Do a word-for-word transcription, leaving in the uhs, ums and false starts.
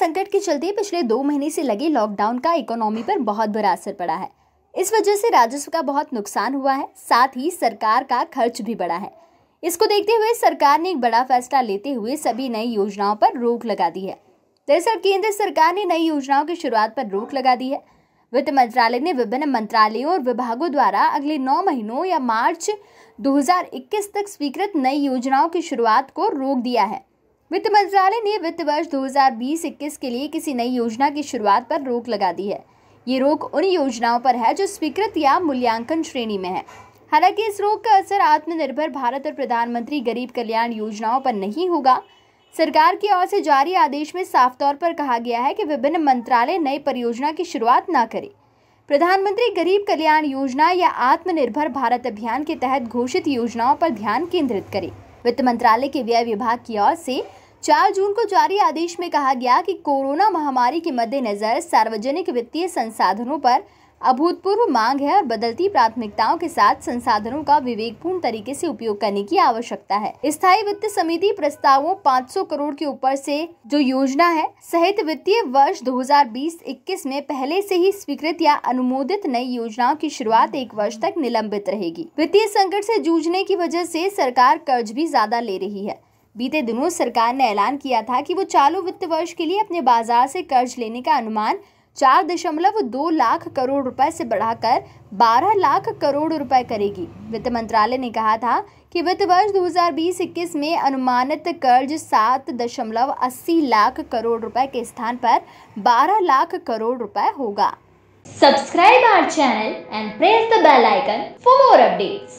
संकट के चलते पिछले दो महीने से लगे लॉकडाउन का इकोनॉमी पर बहुत बुरा असर पड़ा है। इस वजह से राजस्व का बहुत नुकसान हुआ है, साथ ही सरकार का खर्च भी बढ़ा है। इसको देखते हुए सरकार ने एक बड़ा फैसला लेते हुए सभी नई योजनाओं पर रोक लगा दी है। दरअसल केंद्र सरकार ने नई योजनाओं की शुरुआत पर रोक लगा दी है। वित्त मंत्रालय ने विभिन्न मंत्रालयों और विभागों द्वारा अगले नौ महीनों या मार्च दो हज़ार इक्कीस तक स्वीकृत नई योजनाओं की शुरुआत को रोक दिया है। वित्त मंत्रालय ने वित्त वर्ष दो हज़ार बीस इक्कीस के लिए किसी नई योजना की शुरुआत पर रोक लगा दी है। ये रोक उन योजनाओं पर है जो स्वीकृत या मूल्यांकन श्रेणी में है। हालांकि इस रोक का असर आत्मनिर्भर भारत और प्रधानमंत्री गरीब कल्याण योजनाओं पर नहीं होगा। सरकार की ओर से जारी आदेश में साफ तौर पर कहा गया है कि विभिन्न मंत्रालय नई परियोजना की शुरुआत न करें। प्रधानमंत्री गरीब कल्याण योजना या आत्मनिर्भर भारत अभियान के तहत घोषित योजनाओं पर ध्यान केंद्रित करें। वित्त मंत्रालय के व्यय विभाग की ओर से चार जून को जारी आदेश में कहा गया कि कोरोना महामारी के मद्देनजर सार्वजनिक वित्तीय संसाधनों पर अभूतपूर्व मांग है और बदलती प्राथमिकताओं के साथ संसाधनों का विवेकपूर्ण तरीके से उपयोग करने की आवश्यकता है। स्थायी वित्त समिति प्रस्तावों पाँच सौ करोड़ के ऊपर से जो योजना है सहित वित्तीय वर्ष दो हज़ार बीस इक्कीस में पहले से ही स्वीकृत या अनुमोदित नई योजनाओं की शुरुआत एक वर्ष तक निलंबित रहेगी। वित्तीय संकट से जूझने की वजह से सरकार कर्ज भी ज्यादा ले रही है। बीते दिनों सरकार ने ऐलान किया था कि वो चालू वित्त वर्ष के लिए अपने बाजार से कर्ज लेने का अनुमान चार दशमलव दो लाख करोड़ रुपए से बढ़ाकर बारह लाख करोड़ रुपए करेगी। वित्त मंत्रालय ने कहा था कि वित्त वर्ष दो हज़ार बीस इक्कीस में अनुमानित कर्ज सात दशमलव अस्सी लाख करोड़ रुपए के स्थान पर बारह लाख करोड़ रुपए होगा। Subscribe our channel and press the bell icon for more updates.